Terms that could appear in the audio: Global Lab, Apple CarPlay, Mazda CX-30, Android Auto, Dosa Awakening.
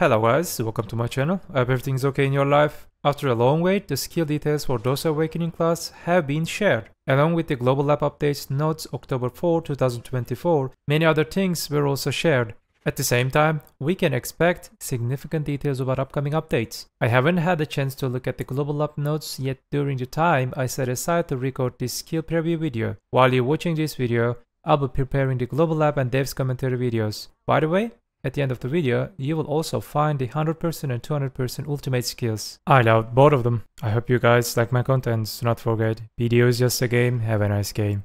Hello guys, welcome to my channel. I hope everything's okay in your life. After a long wait, the skill details for Dosa Awakening class have been shared, along with the Global Lab updates notes October 4, 2024. Many other things were also shared. At the same time, we can expect significant details about upcoming updates. I haven't had a chance to look at the Global Lab notes yet during the time I set aside to record this skill preview video. While you're watching this video, I'll be preparing the Global Lab and Dev's commentary videos. By the way, at the end of the video, you will also find the 100% and 200% ultimate skills. I love both of them. I hope you guys like my content. Do not forget, video is just a game. Have a nice game.